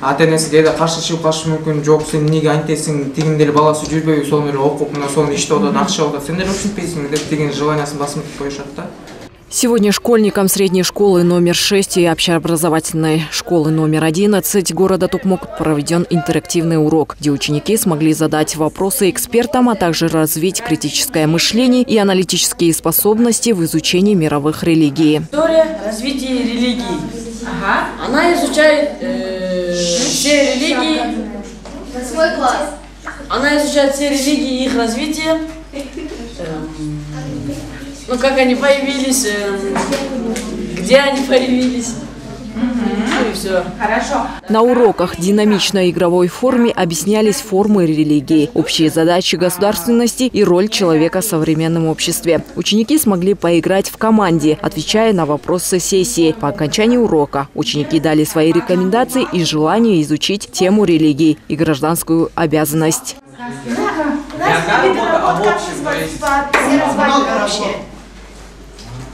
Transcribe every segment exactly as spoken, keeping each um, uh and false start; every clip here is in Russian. ата-энеси деди каршы чыгып калышы мүмкүн, жок сен эмнеге антесиң, тигиндер баласы жүрбөйбү, сол эле окуп, мына соны иште отат, акча отат, сендер укшутпайсың деп деген желаниясын басып коюшат да. Сегодня школьникам средней школы номер шесть и общеобразовательной школы номер одиннадцать города Токмок проведен интерактивный урок, где ученики смогли задать вопросы экспертам, а также развить критическое мышление и аналитические способности в изучении мировых религий. История развития религий. Ага. Она изучает э, все религии. Восьмой класс. Она изучает все религии и их развитие. Ну, как они появились, где они появились, ну и все. Хорошо. На уроках в динамичной игровой форме объяснялись формы религии, общие задачи государственности и роль человека в современном обществе. Ученики смогли поиграть в команде, отвечая на вопросы сессии. По окончании урока ученики дали свои рекомендации и желание изучить тему религии и гражданскую обязанность.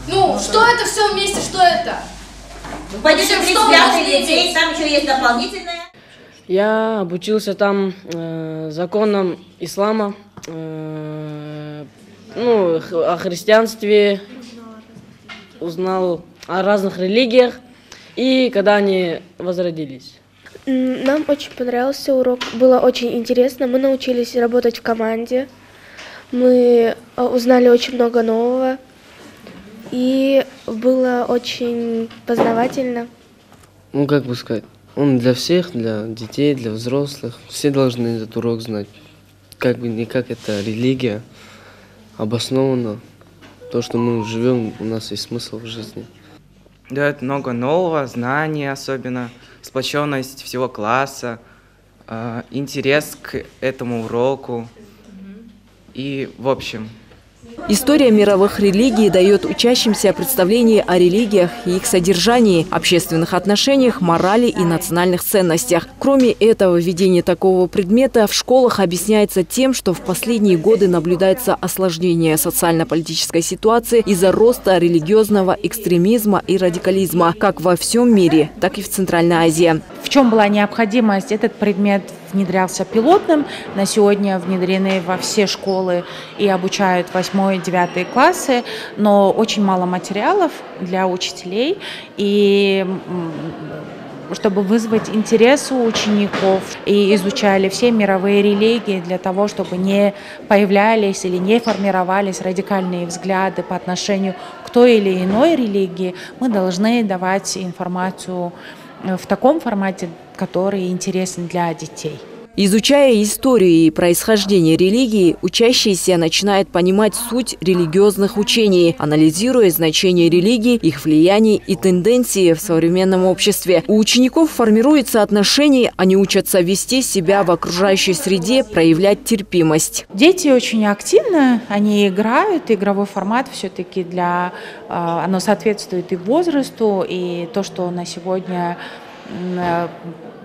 Ну, что это все вместе, что это? Пойдете в школу, там еще есть дополнительное. Я обучился там э, законам ислама, э, ну, о христианстве, узнал о разных религиях и когда они возродились. Нам очень понравился урок, было очень интересно, мы научились работать в команде, мы узнали очень много нового и было очень познавательно. Ну как бы сказать, он для всех, для детей, для взрослых, все должны этот урок знать, как бы никак эта религия обоснована, то что мы живем, у нас есть смысл в жизни. Дает много нового, знаний особенно, сплоченность всего класса, интерес к этому уроку и в общем. История мировых религий дает учащимся представление о религиях и их содержании, общественных отношениях, морали и национальных ценностях. Кроме этого, введение такого предмета в школах объясняется тем, что в последние годы наблюдается осложнение социально-политической ситуации из-за роста религиозного экстремизма и радикализма как во всем мире, так и в Центральной Азии. В чем была необходимость? Этот предмет внедрялся пилотным. На сегодня внедрены во все школы и обучают восьмой-девятый классы, но очень мало материалов для учителей, и чтобы вызвать интерес у учеников, и изучали все мировые религии для того, чтобы не появлялись или не формировались радикальные взгляды по отношению к той или иной религии, мы должны давать информацию в таком формате, который интересен для детей. Изучая историю и происхождение религии, учащиеся начинают понимать суть религиозных учений, анализируя значение религии, их влияние и тенденции в современном обществе. У учеников формируется отношение, они учатся вести себя в окружающей среде, проявлять терпимость. Дети очень активно, они играют, игровой формат все-таки для, оно соответствует и возрасту, и то, что на сегодня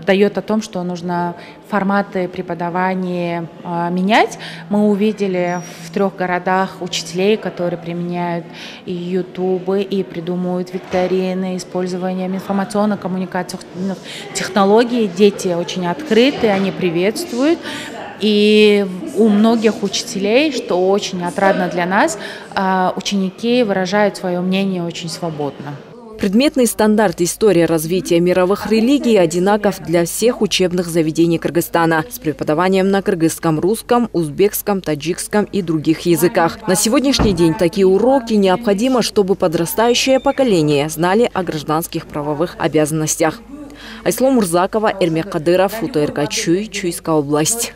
дает о том, что нужно форматы преподавания э, менять. Мы увидели в трех городах учителей, которые применяют и ютубы, и придумывают викторины, использованием информационно-коммуникационных технологий. Дети очень открыты, они приветствуют. И у многих учителей, что очень отрадно для нас, э, ученики выражают свое мнение очень свободно. Предметный стандарт «История развития мировых религий» одинаков для всех учебных заведений Кыргызстана с преподаванием на кыргызском, русском, узбекском, таджикском и других языках. На сегодняшний день такие уроки необходимо, чтобы подрастающее поколение знали о гражданских правовых обязанностях. Айсломурзакова, Эльмира Кадыров, Футеркачуй, Чуйская область.